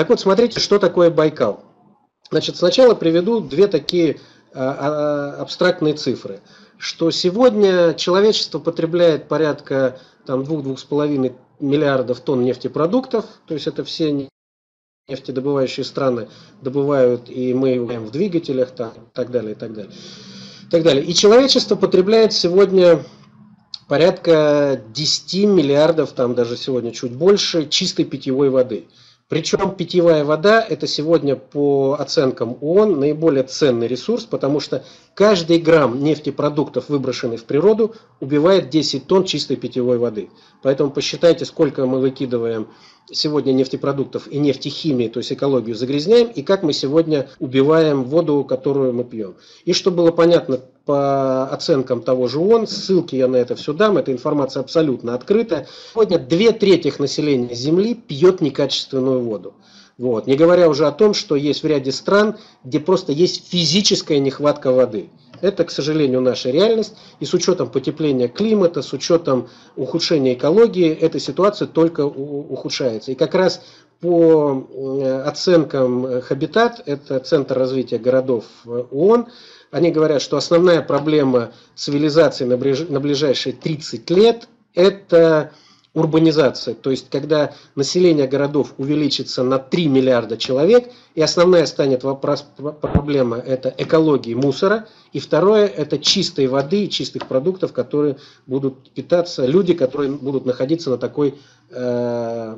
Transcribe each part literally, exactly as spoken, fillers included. Так вот, смотрите, что такое Байкал. Значит, сначала приведу две такие абстрактные цифры, что сегодня человечество потребляет порядка двух-двух с половиной миллиардов тонн нефтепродуктов, то есть это все нефтедобывающие страны добывают, и мы его в двигателях, там, так далее, и так далее, и так далее. И человечество потребляет сегодня порядка десяти миллиардов, там даже сегодня чуть больше, чистой питьевой воды. Причем питьевая вода – это сегодня по оценкам ООН наиболее ценный ресурс, потому что каждый грамм нефтепродуктов, выброшенный в природу, убивает десять тонн чистой питьевой воды. Поэтому посчитайте, сколько мы выкидываем сегодня нефтепродуктов и нефтехимии, то есть экологию загрязняем, и как мы сегодня убиваем воду, которую мы пьем. И чтобы было понятно по оценкам того же ООН, ссылки я на это все дам, эта информация абсолютно открыта. Сегодня две трети населения Земли пьет некачественную воду. Вот. Не говоря уже о том, что есть в ряде стран, где просто есть физическая нехватка воды. Это, к сожалению, наша реальность. И с учетом потепления климата, с учетом ухудшения экологии, эта ситуация только ухудшается. И как раз по оценкам Habitat, это Центр развития городов ООН, они говорят, что основная проблема цивилизации на ближайшие тридцать лет – это урбанизация. То есть, когда население городов увеличится на три миллиарда человек, и основная станет вопрос, проблема – это экологии мусора, и второе – это чистой воды и чистых продуктов, которые будут питаться люди, которые будут находиться на такой э,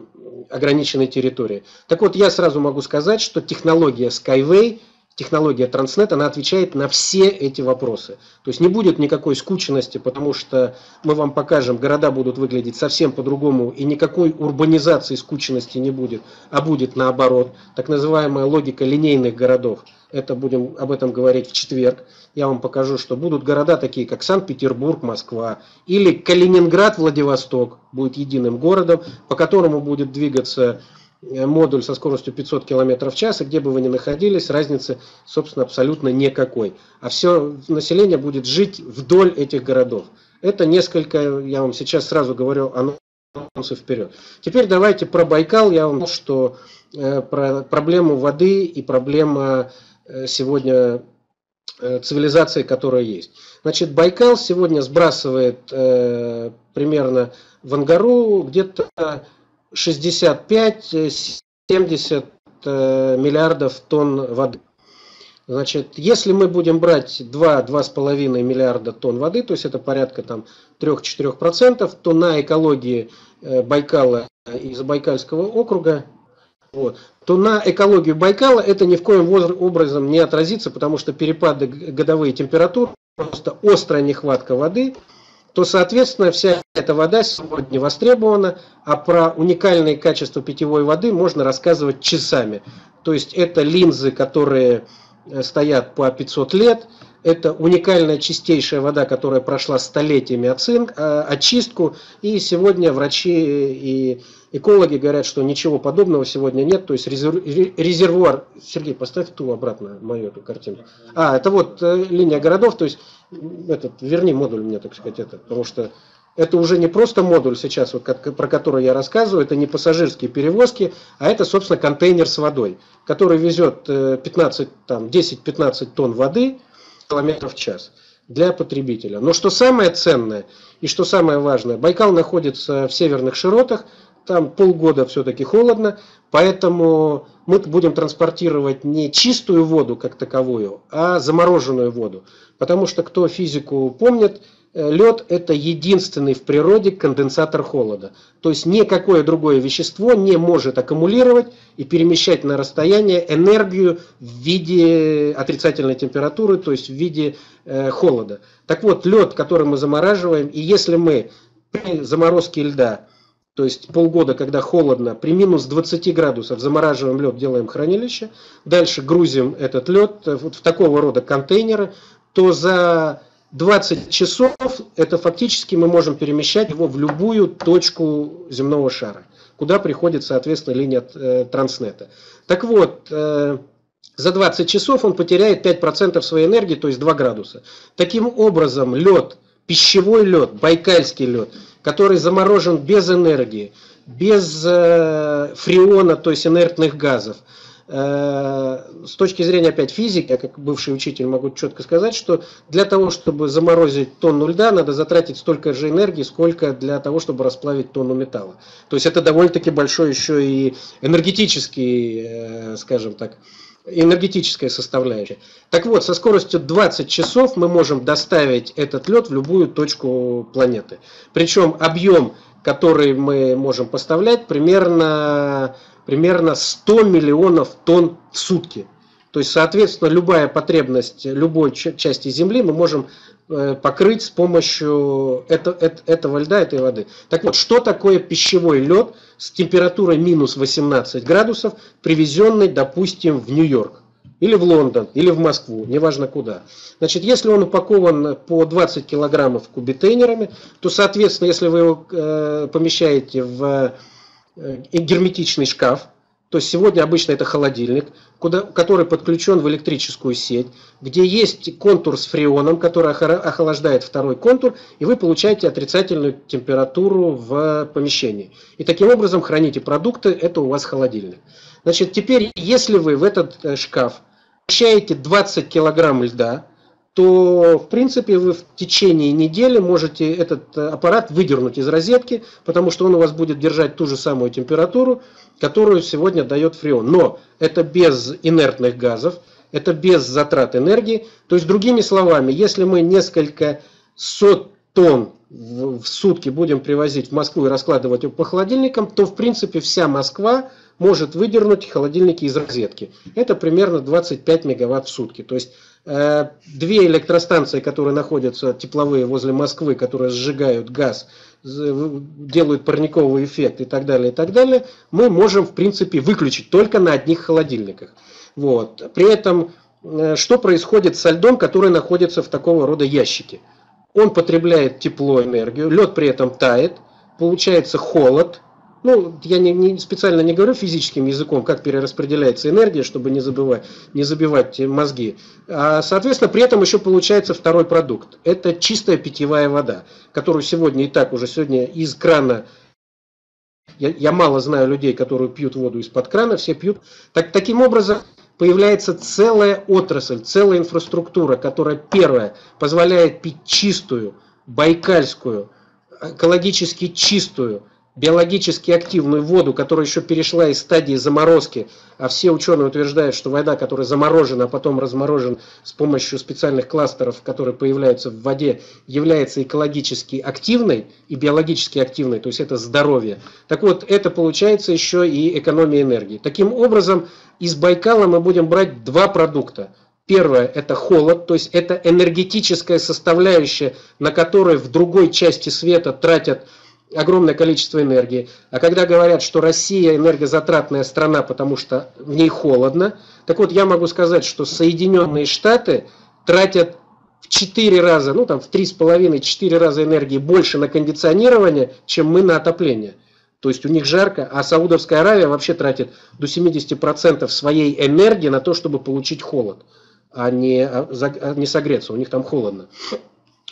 ограниченной территории. Так вот, я сразу могу сказать, что технология Skyway – технология Транснет, она отвечает на все эти вопросы. То есть не будет никакой скучности, потому что мы вам покажем, города будут выглядеть совсем по-другому, и никакой урбанизации скучности не будет, а будет наоборот. Так называемая логика линейных городов. Это будем об этом говорить в четверг. Я вам покажу, что будут города такие, как Санкт-Петербург, Москва, или Калининград, Владивосток будет единым городом, по которому будет двигаться модуль со скоростью пятьсот километров в час, и где бы вы ни находились, разницы, собственно, абсолютно никакой. А все население будет жить вдоль этих городов. Это несколько, я вам сейчас сразу говорю, анонсов вперед. Теперь давайте про Байкал. Я вам скажу, что э, про проблему воды и проблема э, сегодня э, цивилизации, которая есть. Значит, Байкал сегодня сбрасывает э, примерно в Ангару где-то шестьдесят пять-семьдесят миллиардов тонн воды. Значит, если мы будем брать два-два с половиной миллиарда тонн воды, то есть это порядка там три-четыре процента, то на экологии Байкала и Забайкальского округа, вот, то на экологию Байкала это ни в коем образом не отразится, потому что перепады годовые температур, просто острая нехватка воды, то, соответственно, вся эта вода сегодня востребована, а про уникальные качества питьевой воды можно рассказывать часами. То есть это линзы, которые стоят по пятьсот лет, это уникальная чистейшая вода, которая прошла столетиями очистку, и сегодня врачи и экологи говорят, что ничего подобного сегодня нет, то есть резервуар... Сергей, поставь ту обратно, мою эту картинку. А, это вот линия городов, то есть этот, верни модуль мне, так сказать, это, потому что это уже не просто модуль сейчас, вот, как, про который я рассказываю, это не пассажирские перевозки, а это, собственно, контейнер с водой, который везет десять-пятнадцать тонн воды километров в час для потребителя. Но что самое ценное и что самое важное, Байкал находится в северных широтах, там полгода все-таки холодно, поэтому мы будем транспортировать не чистую воду как таковую, а замороженную воду. Потому что, кто физику помнит, лед – это единственный в природе конденсатор холода. То есть никакое другое вещество не может аккумулировать и перемещать на расстояние энергию в виде отрицательной температуры, то есть в виде э, холода. Так вот, лед, который мы замораживаем, и если мы при заморозке льда, то есть полгода, когда холодно, при минус двадцати градусов замораживаем лед, делаем хранилище, дальше грузим этот лед вот в такого рода контейнеры, то за двадцать часов это фактически мы можем перемещать его в любую точку земного шара, куда приходит, соответственно, линия э, Транснета. Так вот, э, за двадцать часов он потеряет пять процентов своей энергии, то есть два градуса. Таким образом, лед, пищевой лед, байкальский лед, который заморожен без энергии, без фреона, то есть инертных газов. С точки зрения опять физики, я как бывший учитель могу четко сказать, что для того, чтобы заморозить тонну льда, надо затратить столько же энергии, сколько для того, чтобы расплавить тонну металла. То есть это довольно-таки большой еще и энергетический, скажем так, энергетическая составляющая. Так вот, со скоростью двадцать часов мы можем доставить этот лед в любую точку планеты. Причем объем, который мы можем поставлять, примерно... примерно сто миллионов тонн в сутки. То есть, соответственно, любая потребность любой части Земли мы можем покрыть с помощью это, это, этого льда, этой воды. Так вот, что такое пищевой лед с температурой минус восемнадцать градусов, привезенный, допустим, в Нью-Йорк, или в Лондон, или в Москву, неважно куда. Значит, если он упакован по двадцать килограммов кубитейнерами, то, соответственно, если вы его э, помещаете в... герметичный шкаф, то есть сегодня обычно это холодильник, куда, который подключен в электрическую сеть, где есть контур с фреоном, который охлаждает второй контур, и вы получаете отрицательную температуру в помещении. И таким образом храните продукты, это у вас холодильник. Значит, теперь, если вы в этот шкаф помещаете двадцать килограмм льда, то, в принципе, вы в течение недели можете этот аппарат выдернуть из розетки, потому что он у вас будет держать ту же самую температуру, которую сегодня дает фреон. Но это без инертных газов, это без затрат энергии. То есть, другими словами, если мы несколько сот тонн в сутки будем привозить в Москву и раскладывать его по холодильникам, то, в принципе, вся Москва может выдернуть холодильники из розетки. Это примерно двадцать пять мегаватт в сутки. То есть, две электростанции, которые находятся тепловые возле Москвы, которые сжигают газ, делают парниковый эффект и так далее, и так далее, мы можем, в принципе, выключить только на одних холодильниках. Вот. При этом, что происходит со льдом, который находится в такого рода ящике? Он потребляет тепло, энергию, лед при этом тает, получается холод. Ну, я не, не, специально не говорю физическим языком, как перераспределяется энергия, чтобы не забывать, не забивать мозги. А, соответственно, при этом еще получается второй продукт. Это чистая питьевая вода, которую сегодня и так уже сегодня из крана... Я, я мало знаю людей, которые пьют воду из-под крана, все пьют. Так, таким образом, появляется целая отрасль, целая инфраструктура, которая, первое, позволяет пить чистую, байкальскую, экологически чистую, биологически активную воду, которая еще перешла из стадии заморозки, а все ученые утверждают, что вода, которая заморожена, а потом разморожена с помощью специальных кластеров, которые появляются в воде, является экологически активной и биологически активной, то есть это здоровье. Так вот, это получается еще и экономия энергии. Таким образом, из Байкала мы будем брать два продукта. Первое – это холод, то есть это энергетическая составляющая, на которой в другой части света тратят огромное количество энергии. А когда говорят, что Россия энергозатратная страна, потому что в ней холодно, так вот я могу сказать, что Соединенные Штаты тратят в четыре раза, ну там в три с половиной — четыре раза энергии больше на кондиционирование, чем мы на отопление. То есть у них жарко, а Саудовская Аравия вообще тратит до семидесяти процентов своей энергии на то, чтобы получить холод, а не, а не согреться, у них там холодно.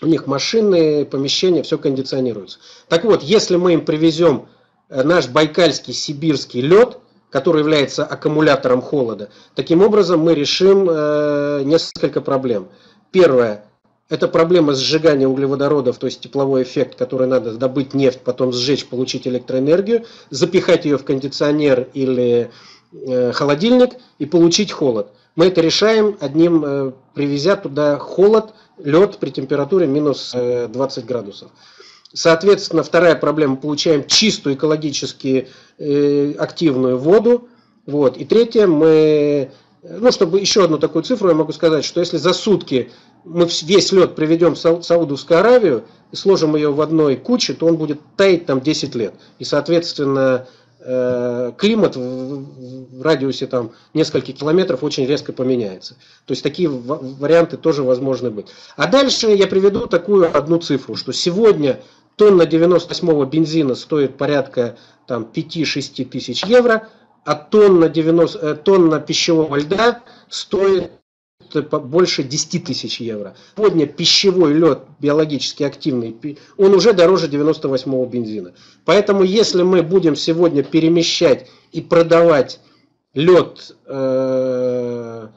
У них машины, помещения, все кондиционируется. Так вот, если мы им привезем наш байкальский, сибирский лед, который является аккумулятором холода, таким образом мы решим э, несколько проблем. Первое, это проблема сжигания углеводородов, то есть тепловой эффект, который надо добыть нефть, потом сжечь, получить электроэнергию, запихать ее в кондиционер или э, холодильник и получить холод. Мы это решаем одним, э, привезя туда холод, лед при температуре минус двадцать градусов. Соответственно, вторая проблема, получаем чистую экологически э, активную воду. Вот. И третье, мы, ну, чтобы еще одну такую цифру, я могу сказать, что если за сутки мы весь лед приведем в Саудовскую Аравию и сложим ее в одной куче, то он будет таять там десять лет. И, соответственно, климат в радиусе там нескольких километров очень резко поменяется. То есть такие варианты тоже возможны быть. А дальше я приведу такую одну цифру, что сегодня тонна девяносто восьмого бензина стоит порядка пяти-шести тысяч евро, а тонна, девяносто, тонна пищевого льда стоит больше десяти тысяч евро. Сегодня пищевой лед биологически активный, он уже дороже девяносто восьмого бензина. Поэтому если мы будем сегодня перемещать и продавать лед э,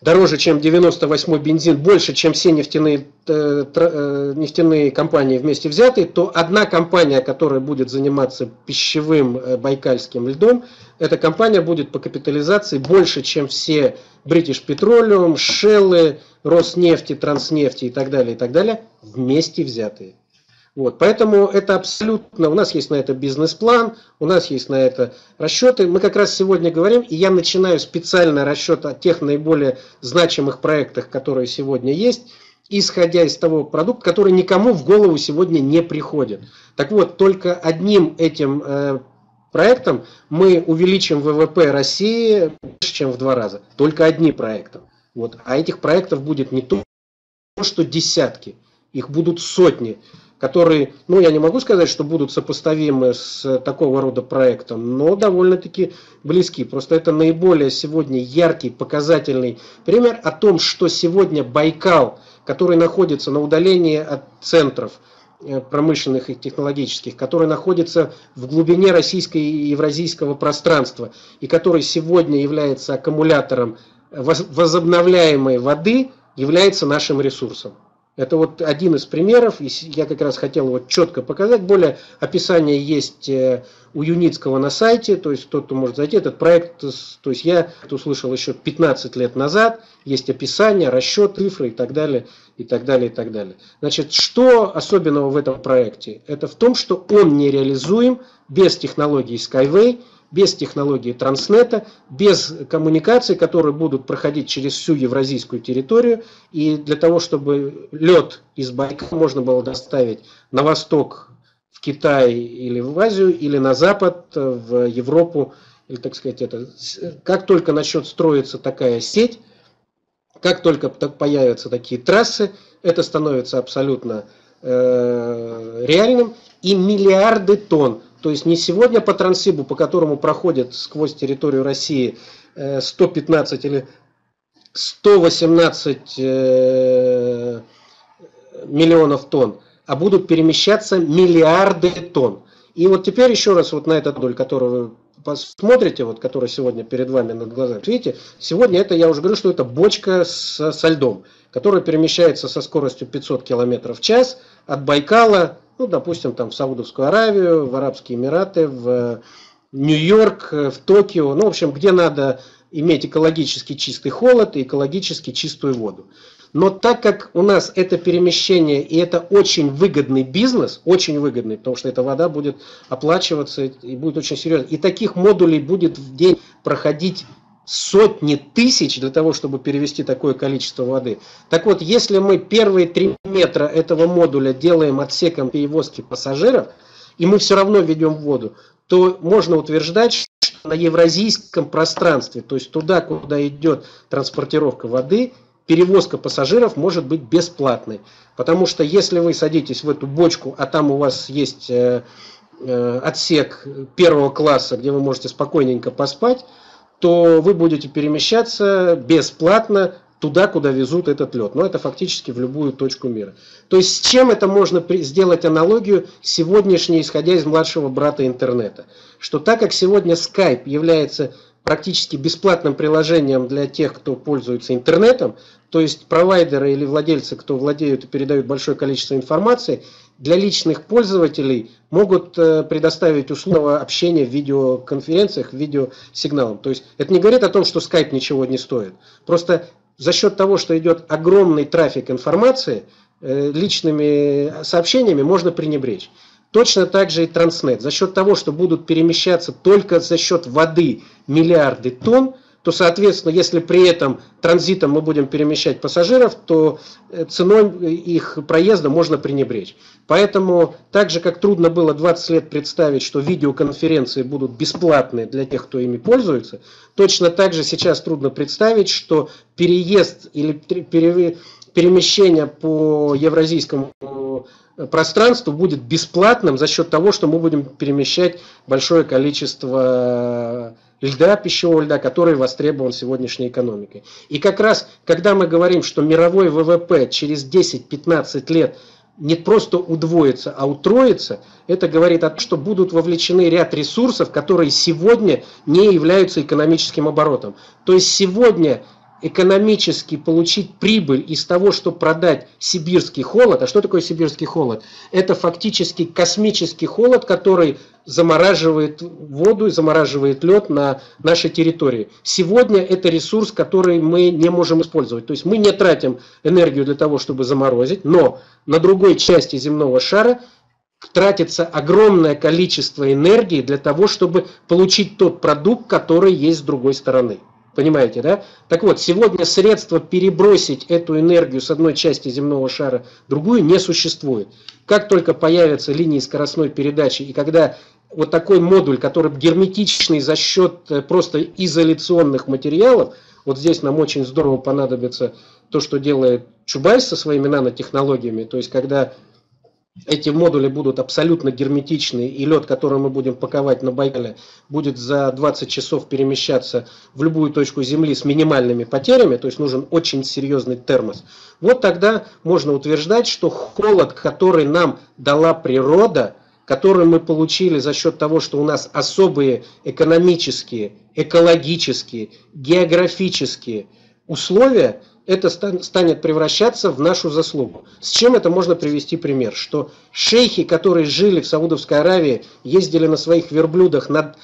дороже, чем девяносто восьмой бензин, больше, чем все нефтяные, э, э, нефтяные компании вместе взятые, то одна компания, которая будет заниматься пищевым э, байкальским льдом, эта компания будет по капитализации больше, чем все British Petroleum, Shell, Роснефть, Транснефть и так далее, и так далее, вместе взятые. Вот, поэтому это абсолютно, у нас есть на это бизнес-план, у нас есть на это расчеты. Мы как раз сегодня говорим, и я начинаю специально расчет о тех наиболее значимых проектах, которые сегодня есть, исходя из того продукта, который никому в голову сегодня не приходит. Так вот, только одним этим э, проектом мы увеличим ВВП России больше, чем в два раза. Только одни проекты. Вот. А этих проектов будет не то, что десятки, их будут сотни. Которые, ну я не могу сказать, что будут сопоставимы с такого рода проектом, но довольно-таки близки. Просто это наиболее сегодня яркий, показательный пример о том, что сегодня Байкал, который находится на удалении от центров промышленных и технологических, который находится в глубине российского и евразийского пространства, и который сегодня является аккумулятором возобновляемой воды, является нашим ресурсом. Это вот один из примеров, и я как раз хотел его четко показать. Более описание есть у Юницкого на сайте, то есть тот, кто может зайти, этот проект, то есть я услышал еще пятнадцать лет назад, есть описание, расчет, цифры и так далее, и так далее, и так далее. Значит, что особенного в этом проекте? Это в том, что он нереализуем без технологии Skyway, без технологии Транснета, без коммуникаций, которые будут проходить через всю евразийскую территорию. И для того, чтобы лед из Байкала можно было доставить на восток, в Китай или в Азию, или на запад, в Европу, или, так сказать, это. Как только начнет строиться такая сеть, как только появятся такие трассы, это становится абсолютно э, реальным. И миллиарды тонн. То есть не сегодня по Транссибу, по которому проходит сквозь территорию России сто пятнадцать или сто восемнадцать миллионов тонн, а будут перемещаться миллиарды тонн. И вот теперь еще раз вот на эту долю, которую вы посмотрите, вот, которая сегодня перед вами над глазами, видите, сегодня это, я уже говорю, что это бочка с, со льдом, которая перемещается со скоростью пятьсот километров в час от Байкала, ну, допустим, там в Саудовскую Аравию, в Арабские Эмираты, в Нью-Йорк, в Токио. Ну, в общем, где надо иметь экологически чистый холод и экологически чистую воду. Но так как у нас это перемещение, и это очень выгодный бизнес, очень выгодный, потому что эта вода будет оплачиваться и будет очень серьезно. И таких модулей будет в день проходить сотни тысяч для того, чтобы перевести такое количество воды. Так вот, если мы первые три метра этого модуля делаем отсеком перевозки пассажиров, и мы все равно ведем воду, то можно утверждать, что на евразийском пространстве, то есть туда, куда идет транспортировка воды, перевозка пассажиров может быть бесплатной. Потому что если вы садитесь в эту бочку, а там у вас есть э, э, отсек первого класса, где вы можете спокойненько поспать, то вы будете перемещаться бесплатно туда, куда везут этот лед. Но это фактически в любую точку мира. То есть с чем это можно сделать аналогию сегодняшней, исходя из младшего брата интернета? Что так как сегодня Skype является практически бесплатным приложением для тех, кто пользуется интернетом, то есть провайдеры или владельцы, кто владеют и передают большое количество информации, для личных пользователей могут предоставить услугу общения в видеоконференциях, видеосигналом. То есть это не говорит о том, что Skype ничего не стоит. Просто за счет того, что идет огромный трафик информации, личными сообщениями можно пренебречь. Точно так же и Транснет. За счет того, что будут перемещаться только за счет воды миллиарды тонн, то, соответственно, если при этом транзитом мы будем перемещать пассажиров, то ценой их проезда можно пренебречь. Поэтому, так же, как трудно было двадцать лет представить, что видеоконференции будут бесплатные для тех, кто ими пользуется, точно так же сейчас трудно представить, что переезд или перемещение по евразийскому пространство будет бесплатным за счет того, что мы будем перемещать большое количество льда, пищевого льда, который востребован сегодняшней экономикой. И как раз, когда мы говорим, что мировой ВВП через десять-пятнадцать лет не просто удвоится, а утроится, это говорит о том, что будут вовлечены ряд ресурсов, которые сегодня не являются экономическим оборотом. То есть сегодня экономически получить прибыль из того, что продать сибирский холод. А что такое сибирский холод? Это фактически космический холод, который замораживает воду и замораживает лед на нашей территории. Сегодня это ресурс, который мы не можем использовать. То есть мы не тратим энергию для того, чтобы заморозить, но на другой части земного шара тратится огромное количество энергии для того, чтобы получить тот продукт, который есть с другой стороны. Понимаете, да? Так вот, сегодня средства перебросить эту энергию с одной части земного шара в другую не существует. Как только появятся линии скоростной передачи, и когда вот такой модуль, который герметичный за счет просто изоляционных материалов, вот здесь нам очень здорово понадобится то, что делает Чубайс со своими нанотехнологиями, то есть когда эти модули будут абсолютно герметичны, и лед, который мы будем паковать на Байкале, будет за двадцать часов перемещаться в любую точку Земли с минимальными потерями, то есть нужен очень серьезный термос. Вот тогда можно утверждать, что холод, который нам дала природа, который мы получили за счет того, что у нас особые экономические, экологические, географические условия, это станет превращаться в нашу заслугу. С чем это можно привести пример? Что шейхи, которые жили в Саудовской Аравии, ездили на своих верблюдах над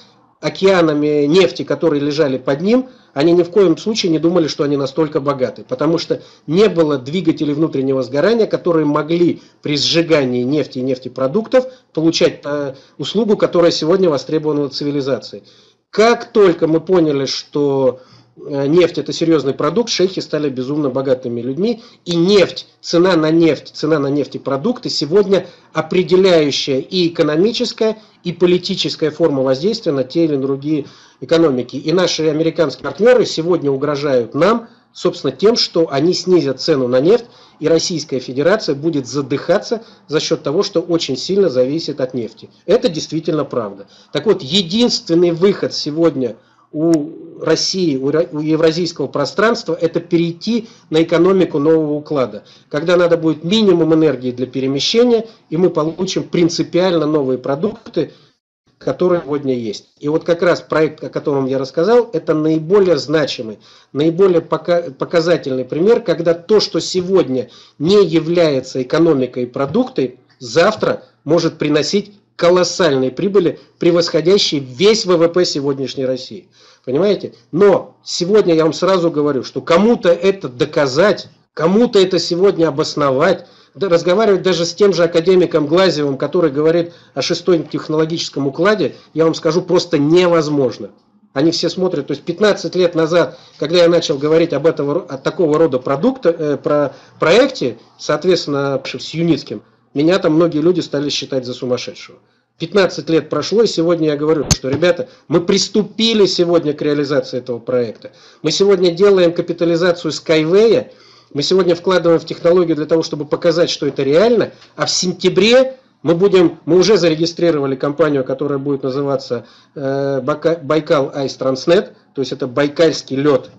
океанами нефти, которые лежали под ним, они ни в коем случае не думали, что они настолько богаты. Потому что не было двигателей внутреннего сгорания, которые могли при сжигании нефти и нефтепродуктов получать э, услугу, которая сегодня востребована цивилизацией. Как только мы поняли, что нефть – это серьезный продукт, шейхи стали безумно богатыми людьми. И нефть, цена на нефть, цена на нефтепродукты сегодня определяющая и экономическая, и политическая форма воздействия на те или другие экономики. И наши американские партнеры сегодня угрожают нам, собственно, тем, что они снизят цену на нефть, и Российская Федерация будет задыхаться за счет того, что очень сильно зависит от нефти. Это действительно правда. Так вот, единственный выход сегодня у России, у евразийского пространства, это перейти на экономику нового уклада, когда надо будет минимум энергии для перемещения, и мы получим принципиально новые продукты, которые сегодня есть. И вот как раз проект, о котором я рассказал, это наиболее значимый, наиболее показательный пример, когда то, что сегодня не является экономикой и продуктой, завтра может приносить колоссальные прибыли, превосходящие весь ВВП сегодняшней России. Понимаете? Но сегодня я вам сразу говорю, что кому-то это доказать, кому-то это сегодня обосновать, да, разговаривать даже с тем же академиком Глазьевым, который говорит о шестом технологическом укладе, я вам скажу, просто невозможно. Они все смотрят, то есть пятнадцать лет назад, когда я начал говорить об этого, о такого рода продукта, э, про проекте, соответственно, с Юницким, меня там многие люди стали считать за сумасшедшего. пятнадцать лет прошло, и сегодня я говорю, что, ребята, мы приступили сегодня к реализации этого проекта. Мы сегодня делаем капитализацию Skyway, мы сегодня вкладываем в технологию для того, чтобы показать, что это реально, а в сентябре мы будем, мы уже зарегистрировали компанию, которая будет называться э, Байкал Айс Транснет, то есть это байкальский лед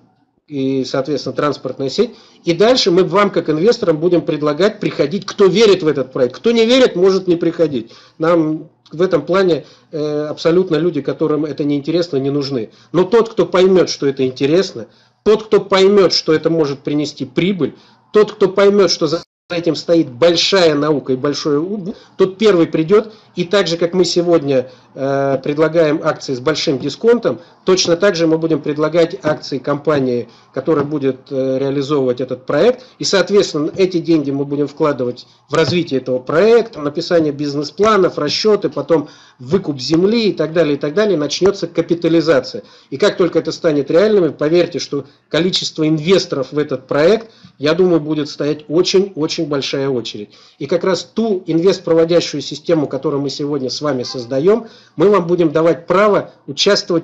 и, соответственно, транспортная сеть. И дальше мы вам, как инвесторам, будем предлагать приходить, кто верит в этот проект. Кто не верит, может не приходить. Нам в этом плане э, абсолютно люди, которым это неинтересно, не нужны. Но тот, кто поймет, что это интересно, тот, кто поймет, что это может принести прибыль, тот, кто поймет, что за этим стоит большая наука и большой ум, тот первый придет. И так же, как мы сегодня э, предлагаем акции с большим дисконтом, точно так же мы будем предлагать акции компании, которая будет э, реализовывать этот проект. И, соответственно, эти деньги мы будем вкладывать в развитие этого проекта, написание бизнес-планов, расчеты, потом выкуп земли и так далее, и так далее. Начнется капитализация. И как только это станет реальным, поверьте, что количество инвесторов в этот проект, я думаю, будет стоять очень-очень большая очередь. И как раз ту инвестпроводящую систему, которую мы сегодня с вами создаем, мы вам будем давать право участвовать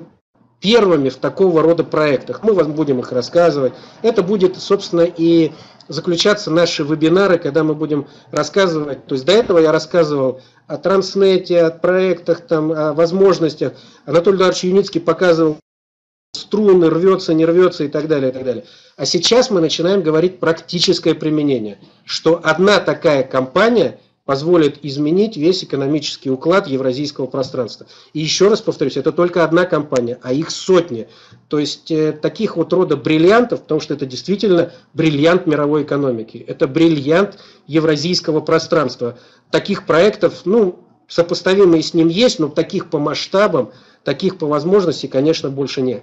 первыми в такого рода проектах. Мы вам будем их рассказывать. Это будет, собственно, и заключаться наши вебинары, когда мы будем рассказывать. То есть до этого я рассказывал о Транснете, о проектах, там, о возможностях. Анатолий Дарович Юницкий показывал струны, рвется, не рвется и так далее, и так далее. А сейчас мы начинаем говорить практическое применение, что одна такая компания позволит изменить весь экономический уклад евразийского пространства. И еще раз повторюсь, это только одна компания, а их сотни. То есть э, таких вот рода бриллиантов, потому что это действительно бриллиант мировой экономики, это бриллиант евразийского пространства. Таких проектов, ну, сопоставимые с ним есть, но таких по масштабам, таких по возможности, конечно, больше нет.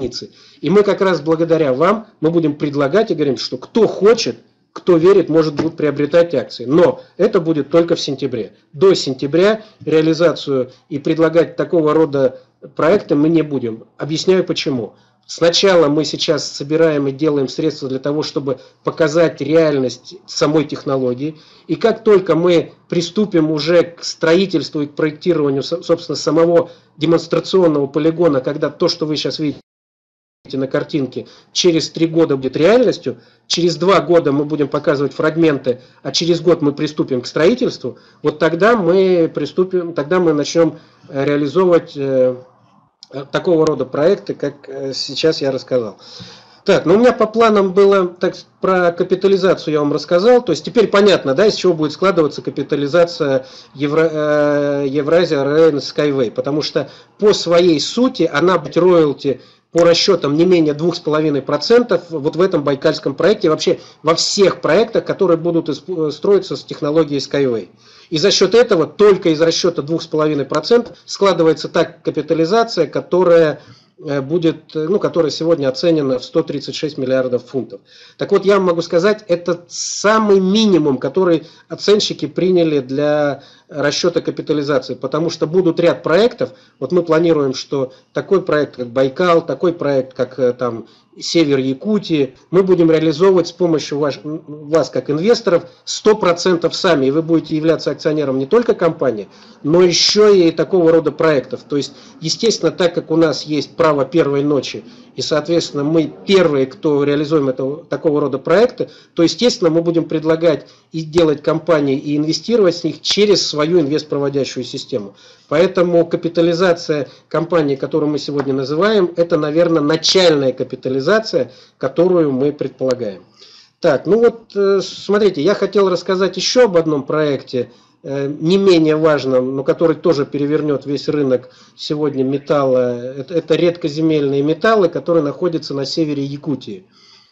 И мы как раз благодаря вам, мы будем предлагать и говорим, что кто хочет, кто верит, может будет приобретать акции. Но это будет только в сентябре. До сентября реализацию и предлагать такого рода проекты мы не будем. Объясняю почему. Сначала мы сейчас собираем и делаем средства для того, чтобы показать реальность самой технологии. И как только мы приступим уже к строительству и к проектированию, собственно, самого демонстрационного полигона, когда то, что вы сейчас видите на картинке, через три года будет реальностью, через два года мы будем показывать фрагменты, а через год мы приступим к строительству, вот тогда мы приступим, тогда мы начнем реализовывать э, такого рода проекты, как сейчас я рассказал. Так, ну у меня по планам было, так, про капитализацию я вам рассказал, то есть теперь понятно, да, из чего будет складываться капитализация Евро, э, Евразия Rail Skyway, потому что по своей сути она будет роялти по расчетам не менее двух с половиной процентов вот в этом байкальском проекте, вообще во всех проектах, которые будут строиться с технологией Skyway. И за счет этого, только из расчета двух с половиной процентов складывается та капитализация, которая будет, ну, которая сегодня оценена в сто тридцать шесть миллиардов фунтов. Так вот, я могу сказать, это самый минимум, который оценщики приняли для расчета капитализации, потому что будут ряд проектов. Вот мы планируем, что такой проект, как Байкал, такой проект, как там Север Якутии, мы будем реализовывать с помощью ваш, вас, как инвесторов, сто процентов сами. И вы будете являться акционером не только компании, но еще и такого рода проектов. То есть, естественно, так как у нас есть право первой ночи, и, соответственно, мы первые, кто реализуем этого, такого рода проекты, то, естественно, мы будем предлагать и делать компании, и инвестировать с них через свою инвестпроводящую систему. Поэтому капитализация компании, которую мы сегодня называем, это, наверное, начальная капитализация, которую мы предполагаем. Так, ну вот, смотрите, я хотел рассказать еще об одном проекте, не менее важным, но который тоже перевернет весь рынок сегодня металла. Это, это редкоземельные металлы, которые находятся на севере Якутии.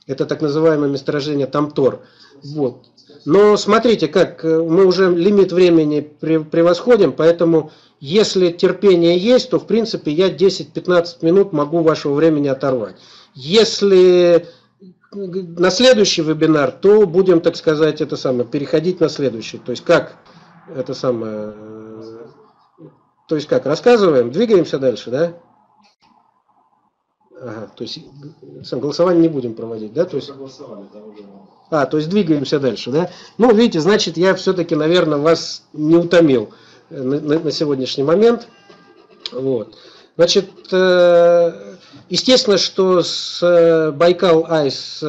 Это так называемое месторождение Томтор. Вот. Но смотрите, как мы уже лимит времени превосходим, поэтому если терпение есть, то в принципе я десять-пятнадцать минут могу вашего времени оторвать. Если на следующий вебинар, то будем, так сказать, это самое, переходить на следующий. То есть как... Это самое, то есть как, рассказываем, двигаемся дальше, да? Ага, то есть сам голосование не будем проводить, да? То есть, а, то есть двигаемся дальше, да? Ну, видите, значит, я все-таки, наверное, вас не утомил на, на, на сегодняшний момент. Вот. Значит, естественно, что с Байкал Айс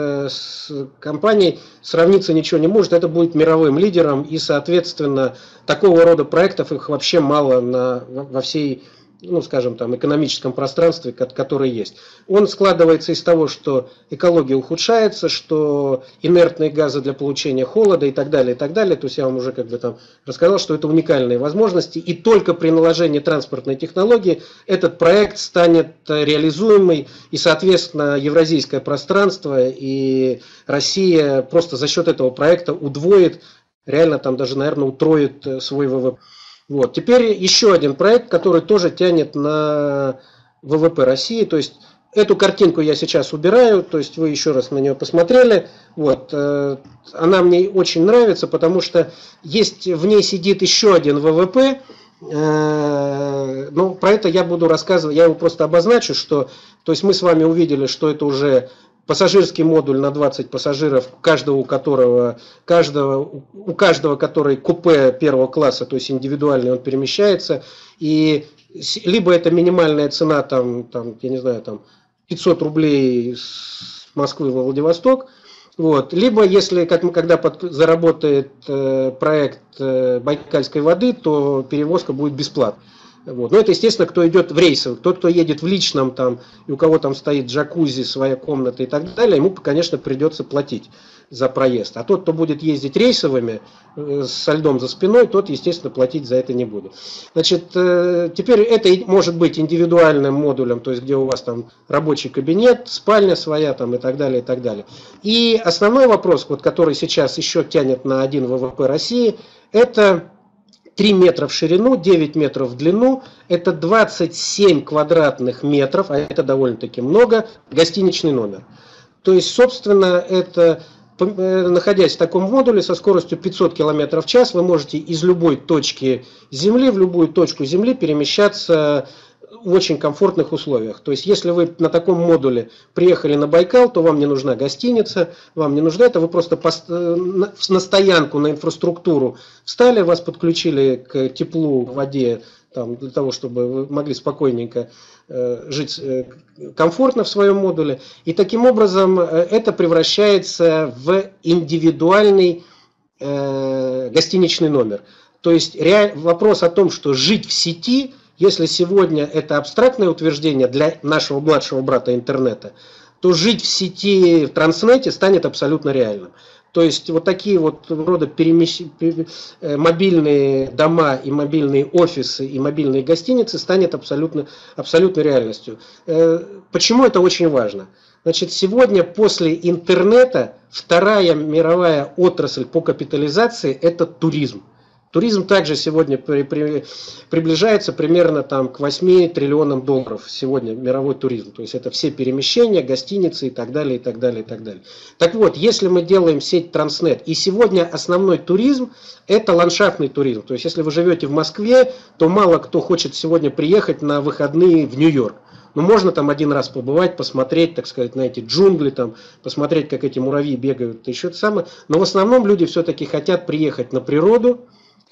компанией сравниться ничего не может. Это будет мировым лидером, и, соответственно, такого рода проектов их вообще мало на, во всей, ну, скажем, там, экономическом пространстве, которое есть. Он складывается из того, что экология ухудшается, что инертные газы для получения холода и так далее, и так далее. То есть я вам уже как бы там рассказал, что это уникальные возможности, и только при наложении транспортной технологии этот проект станет реализуемый, и, соответственно, евразийское пространство и Россия просто за счет этого проекта удвоит, реально там даже, наверное, утроит свой вэ вэ пэ. Вот. Теперь еще один проект, который тоже тянет на вэ вэ пэ России. То есть эту картинку я сейчас убираю, то есть вы еще раз на нее посмотрели. Вот. Она мне очень нравится, потому что есть, в ней сидит еще один вэ вэ пэ. Но про это я буду рассказывать, я его просто обозначу, что, то есть мы с вами увидели, что это уже пассажирский модуль на двадцать пассажиров, каждого у которого, каждого, у каждого который купе первого класса, то есть индивидуальный, он перемещается. И либо это минимальная цена, там, там, я не знаю, там пятьсот рублей с Москвы во Владивосток. Вот. Либо если, как, когда под, заработает э, проект э, Байкальской воды, то перевозка будет бесплатна. Вот. Но это, естественно, кто идет в рейсовых, тот, кто едет в личном, там, и у кого там стоит джакузи, своя комната и так далее, ему, конечно, придется платить за проезд. А тот, кто будет ездить рейсовыми, со льдом за спиной, тот, естественно, платить за это не будет. Значит, теперь это может быть индивидуальным модулем, то есть где у вас там рабочий кабинет, спальня своя там и так далее, и так далее. И основной вопрос, вот, который сейчас еще тянет на один ВВП России, это... три метра в ширину, девять метров в длину, это двадцать семь квадратных метров, а это довольно-таки много, гостиничный номер. То есть, собственно, это, находясь в таком модуле со скоростью пятьсот километров в час, вы можете из любой точки Земли в любую точку Земли перемещаться в очень комфортных условиях. То есть, если вы на таком модуле приехали на Байкал, то вам не нужна гостиница, вам не нужна это, вы просто на стоянку, на инфраструктуру встали, вас подключили к теплу, воде, там, для того, чтобы вы могли спокойненько э, жить э, комфортно в своем модуле. И таким образом э, это превращается в индивидуальный э, гостиничный номер. То есть, реаль... вопрос о том, что жить в сети... Если сегодня это абстрактное утверждение для нашего младшего брата интернета, то жить в сети, в Транснете станет абсолютно реальным. То есть вот такие вот рода перемещ... мобильные дома и мобильные офисы и мобильные гостиницы станет абсолютно, абсолютно реальностью. Почему это очень важно? Значит, сегодня после интернета вторая мировая отрасль по капитализации – это туризм. Туризм также сегодня при, при, приближается примерно там, к восьми триллионам долларов. Сегодня мировой туризм. То есть это все перемещения, гостиницы и так далее, и так далее, и так далее. Так вот, если мы делаем сеть Транснет, и сегодня основной туризм это ландшафтный туризм. То есть если вы живете в Москве, то мало кто хочет сегодня приехать на выходные в Нью-Йорк. Но можно там один раз побывать, посмотреть, так сказать, на эти джунгли, там, посмотреть, как эти муравьи бегают, еще это самое. Но в основном люди все-таки хотят приехать на природу,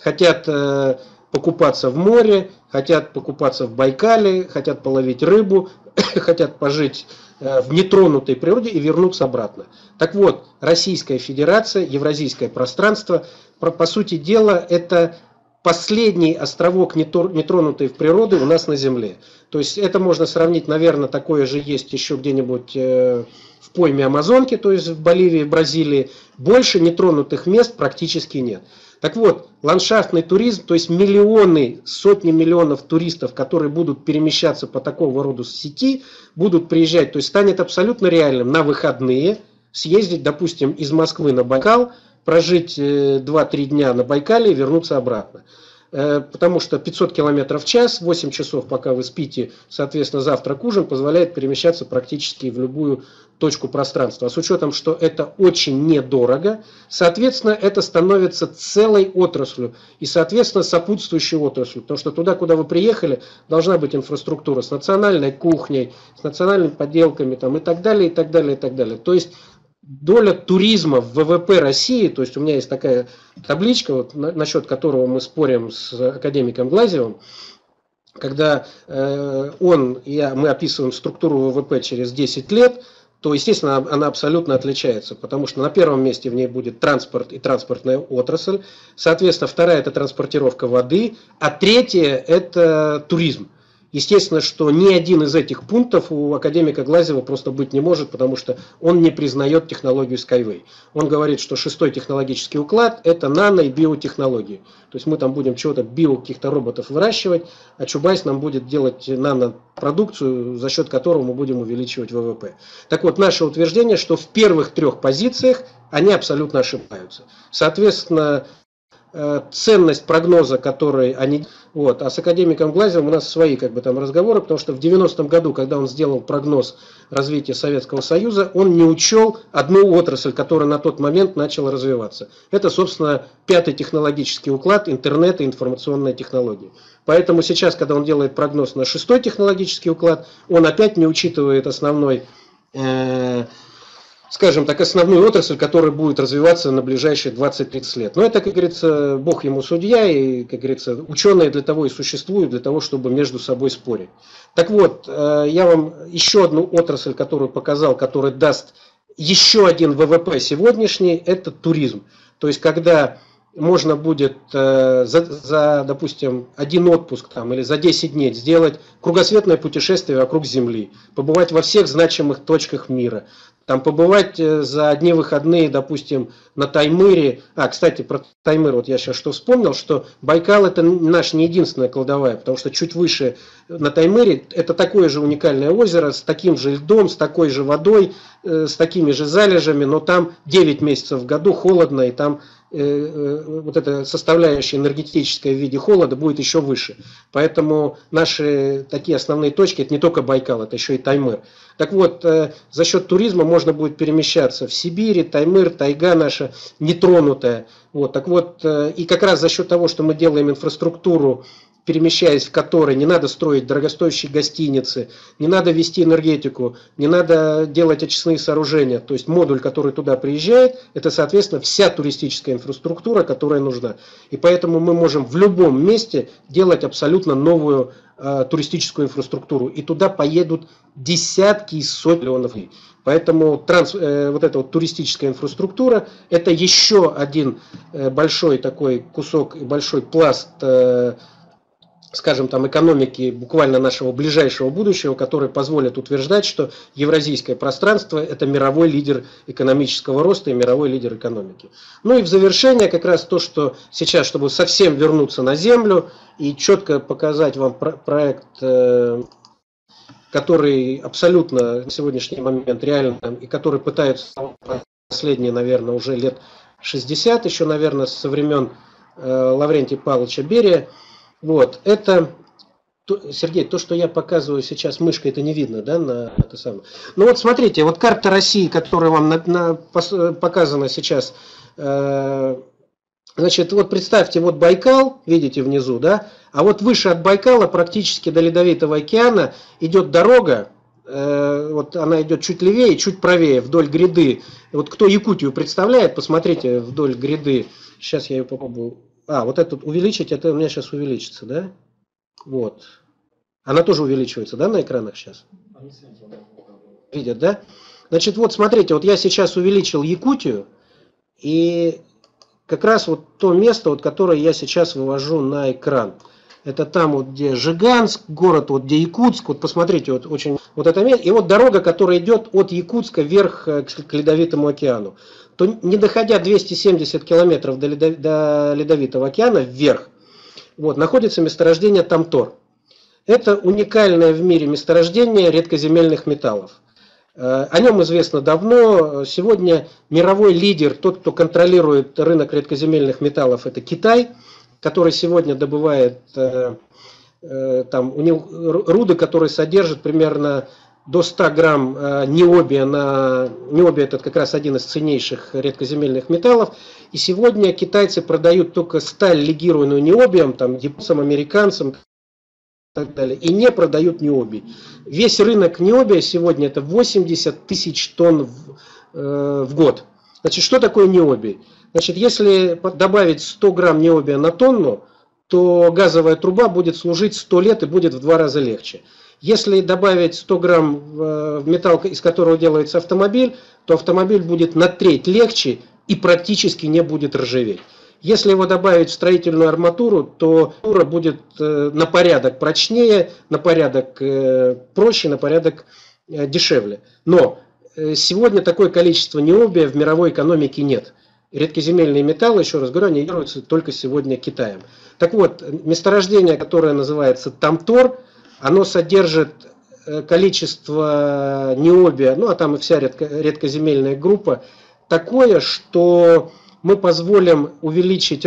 хотят э, покупаться в море, хотят покупаться в Байкале, хотят половить рыбу, хотят пожить э, в нетронутой природе и вернуться обратно. Так вот, Российская Федерация, Евразийское пространство, про, по сути дела, это последний островок нетронутой природы у нас на Земле. То есть это можно сравнить, наверное, такое же есть еще где-нибудь... Э, в пойме Амазонки, то есть в Боливии, в Бразилии, больше нетронутых мест практически нет. Так вот, ландшафтный туризм, то есть миллионы, сотни миллионов туристов, которые будут перемещаться по такого рода сети, будут приезжать, то есть станет абсолютно реальным на выходные съездить, допустим, из Москвы на Байкал, прожить два-три дня на Байкале и вернуться обратно. Потому что пятьсот километров в час, восемь часов, пока вы спите, соответственно, завтрак, ужин, позволяет перемещаться практически в любую точку пространства. А с учетом, что это очень недорого, соответственно, это становится целой отраслью и, соответственно, сопутствующей отраслью. Потому что туда, куда вы приехали, должна быть инфраструктура с национальной кухней, с национальными поделками там, и так далее, и так далее, и так далее. То есть... доля туризма в ВВП России, то есть у меня есть такая табличка, вот, на, насчет которого мы спорим с академиком Глазьевым, когда э, он и я, мы описываем структуру ВВП через десять лет, то, естественно, она абсолютно отличается, потому что на первом месте в ней будет транспорт и транспортная отрасль, соответственно, вторая – это транспортировка воды, а третья – это туризм. Естественно, что ни один из этих пунктов у академика Глазьева просто быть не может, потому что он не признает технологию Skyway. Он говорит, что шестой технологический уклад – это нано- и биотехнологии. То есть мы там будем чего-то, био каких-то роботов выращивать, а Чубайс нам будет делать нанопродукцию, за счет которого мы будем увеличивать ВВП. Так вот, наше утверждение, что в первых трех позициях они абсолютно ошибаются. Соответственно, ценность прогноза, который они... Вот. А с академиком Глазьевым у нас свои как бы, там, разговоры, потому что в девяностом году, когда он сделал прогноз развития Советского Союза, он не учел одну отрасль, которая на тот момент начала развиваться. Это, собственно, пятый технологический уклад, интернет и информационные технологии. Поэтому сейчас, когда он делает прогноз на шестой технологический уклад, он опять не учитывает основной... Э скажем так, основную отрасль, которая будет развиваться на ближайшие двадцать-тридцать лет. Но это, как говорится, бог ему судья, и, как говорится, ученые для того и существуют, для того, чтобы между собой спорить. Так вот, я вам еще одну отрасль, которую показал, которая даст еще один ВВП сегодняшний, это туризм. То есть, когда можно будет э, за, за, допустим, один отпуск там, или за десять дней сделать кругосветное путешествие вокруг Земли, побывать во всех значимых точках мира, там, побывать э, за одни выходные, допустим, на Таймыре. А, кстати, про Таймыр вот я сейчас что вспомнил, что Байкал — это наша не единственная кладовая, потому что чуть выше на Таймыре это такое же уникальное озеро с таким же льдом, с такой же водой, э, с такими же залежами, но там девять месяцев в году холодно, и там вот эта составляющая энергетическая в виде холода будет еще выше. Поэтому наши такие основные точки — это не только Байкал, это еще и Таймыр. Так вот, за счет туризма можно будет перемещаться в Сибирь, Таймыр, тайга наша нетронутая. Вот, так вот, и как раз за счет того, что мы делаем инфраструктуру, перемещаясь в которой не надо строить дорогостоящие гостиницы, не надо вести энергетику, не надо делать очистные сооружения. То есть модуль, который туда приезжает, это, соответственно, вся туристическая инфраструктура, которая нужна. И поэтому мы можем в любом месте делать абсолютно новую э, туристическую инфраструктуру. И туда поедут десятки и сотни миллионов людей. Поэтому транс, э, вот эта вот туристическая инфраструктура — это еще один э, большой такой кусок, большой пласт, э, скажем, там, экономики буквально нашего ближайшего будущего, который позволит утверждать, что евразийское пространство — это мировой лидер экономического роста и мировой лидер экономики. Ну и в завершение как раз то, что сейчас, чтобы совсем вернуться на Землю и четко показать вам про- проект, э- который абсолютно на сегодняшний момент реально, и который пытаются последние, наверное, уже лет шестьдесят, еще, наверное, со времен э- Лаврентия Павловича Берия. Вот, это, Сергей, то, что я показываю сейчас мышкой, это не видно, да, на это самое. Ну вот смотрите, вот карта России, которая вам на, на, показана сейчас, э, значит, вот представьте, вот Байкал, видите внизу, да, а вот выше от Байкала практически до Ледовитого океана идет дорога, э, вот она идет чуть левее, чуть правее, вдоль гряды. Вот кто Якутию представляет, посмотрите вдоль гряды, сейчас я ее попробую. А, вот это увеличить, это у меня сейчас увеличится, да? Вот. Она тоже увеличивается, да, на экранах сейчас? Видят, да? Значит, вот смотрите, вот я сейчас увеличил Якутию, и как раз вот то место, вот, которое я сейчас вывожу на экран. Это там, вот, где Жиганск, город, вот, где Якутск. Вот посмотрите, вот очень... Вот это место. И вот дорога, которая идет от Якутска вверх к Ледовитому океану. То, не доходя двести семьдесят километров до, ледо, до Ледовитого океана вверх, вот, находится месторождение Томтор. Это уникальное в мире месторождение редкоземельных металлов. О нем известно давно. Сегодня мировой лидер, тот, кто контролирует рынок редкоземельных металлов, это Китай, который сегодня добывает э, э, там, у него руды, которые содержат примерно до ста грамм э, ниобия. На... Ниобия — это как раз один из ценнейших редкоземельных металлов. И сегодня китайцы продают только сталь, легированную ниобием, там, японцам, американцам и так далее. И не продают ниобий. Весь рынок ниобия сегодня — это восемьдесят тысяч тонн в, э, в год. Значит, что такое ниобий? Значит, если добавить сто грамм ниобия на тонну, то газовая труба будет служить сто лет и будет в два раза легче. Если добавить сто грамм в металл, из которого делается автомобиль, то автомобиль будет на треть легче и практически не будет ржаветь. Если его добавить в строительную арматуру, то арматура будет на порядок прочнее, на порядок проще, на порядок дешевле. Но сегодня такое количество ниобия в мировой экономике нет. Редкоземельные металлы, еще раз говорю, они делаются только сегодня Китаем. Так вот, месторождение, которое называется Томтор, оно содержит количество ниобия, ну а там и вся редко, редкоземельная группа, такое, что мы позволим увеличить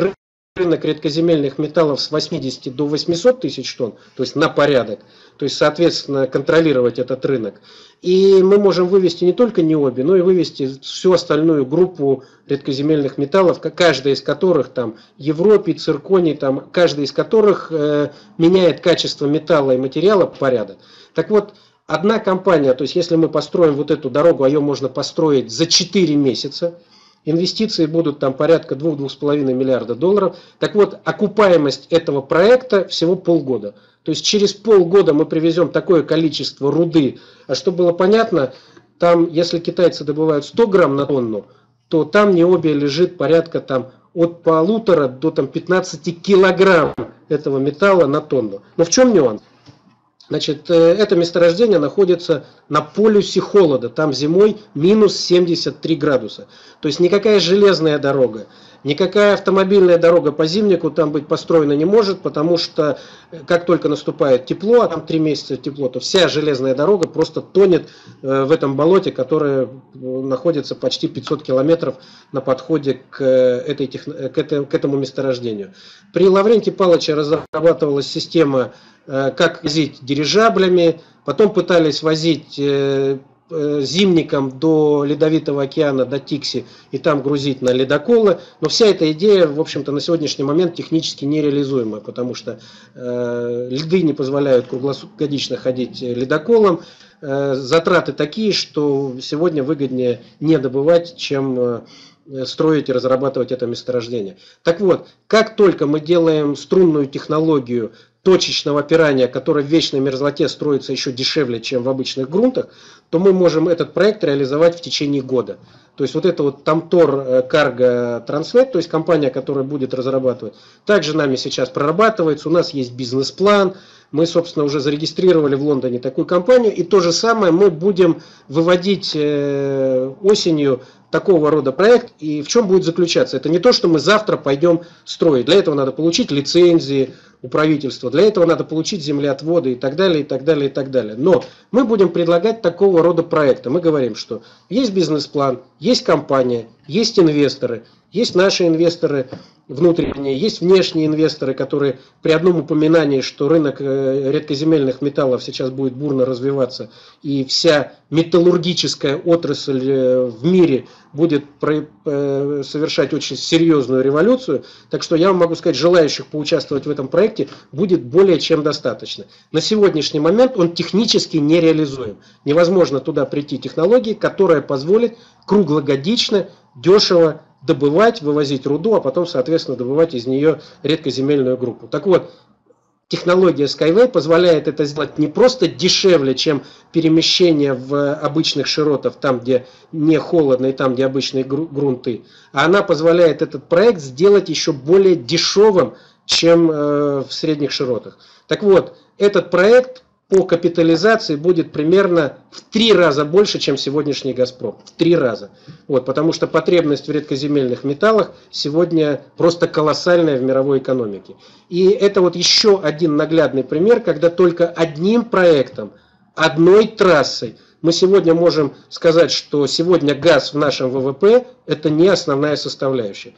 рынок редкоземельных металлов с восьмидесяти до восьмисот тысяч тонн, то есть на порядок, то есть, соответственно, контролировать этот рынок. И мы можем вывести не только ниобий, но и вывести всю остальную группу редкоземельных металлов, каждая из которых, там, европий, цирконий, там, каждая из которых э, меняет качество металла и материала порядок. Так вот, одна компания, то есть, если мы построим вот эту дорогу, а ее можно построить за четыре месяца, инвестиции будут там порядка двух-двух с половиной миллиарда долларов. Так вот, окупаемость этого проекта всего полгода. То есть через полгода мы привезем такое количество руды. А чтобы было понятно, там, если китайцы добывают сто грамм на тонну, то там ниобия лежит порядка там, от полутора до там, пятнадцати килограмм этого металла на тонну. Но в чем нюанс? Значит, это месторождение находится на полюсе холода, там зимой минус семьдесят три градуса. То есть никакая железная дорога, никакая автомобильная дорога по зимнику там быть построена не может, потому что как только наступает тепло, а там три месяца тепло, то вся железная дорога просто тонет в этом болоте, которое находится почти пятьсот километров на подходе к, этой, к этому месторождению. При Лаврентии Павловиче разрабатывалась система, как возить дирижаблями, потом пытались возить зимником до Ледовитого океана, до Тикси, и там грузить на ледоколы, но вся эта идея, в общем-то, на сегодняшний момент технически нереализуема, потому что льды не позволяют круглогодично ходить ледоколом, затраты такие, что сегодня выгоднее не добывать, чем строить и разрабатывать это месторождение. Так вот, как только мы делаем струнную технологию точечного опирания, которое в вечной мерзлоте строится еще дешевле, чем в обычных грунтах, то мы можем этот проект реализовать в течение года. То есть вот это вот Томтор Карго Транснет, то есть компания, которая будет разрабатывать, также нами сейчас прорабатывается, у нас есть бизнес-план, мы, собственно, уже зарегистрировали в Лондоне такую компанию, и то же самое мы будем выводить осенью такого рода проект. И в чем будет заключаться? Это не то, что мы завтра пойдем строить. Для этого надо получить лицензии у правительства, для этого надо получить землеотводы и так далее, и так далее, и так далее. Но мы будем предлагать такого рода проекты. Мы говорим, что есть бизнес-план, есть компания, есть инвесторы, есть наши инвесторы внутренние, есть внешние инвесторы, которые при одном упоминании, что рынок редкоземельных металлов сейчас будет бурно развиваться, и вся металлургическая отрасль в мире будет совершать очень серьезную революцию. Так что я вам могу сказать, желающих поучаствовать в этом проекте будет более чем достаточно. На сегодняшний момент он технически нереализуем. Невозможно туда прийти технологии, которая позволит круглогодично, дешево добывать, вывозить руду, а потом, соответственно, добывать из нее редкоземельную группу. Так вот, технология Skyway позволяет это сделать не просто дешевле, чем перемещение в обычных широтах, там, где не холодно и там, где обычные грунты, а она позволяет этот проект сделать еще более дешевым, чем в средних широтах. Так вот, этот проект по капитализации будет примерно в три раза больше, чем сегодняшний «Газпром». В три раза. Вот, потому что потребность в редкоземельных металлах сегодня просто колоссальная в мировой экономике. И это вот еще один наглядный пример, когда только одним проектом, одной трассой мы сегодня можем сказать, что сегодня газ в нашем ВВП – это не основная составляющая.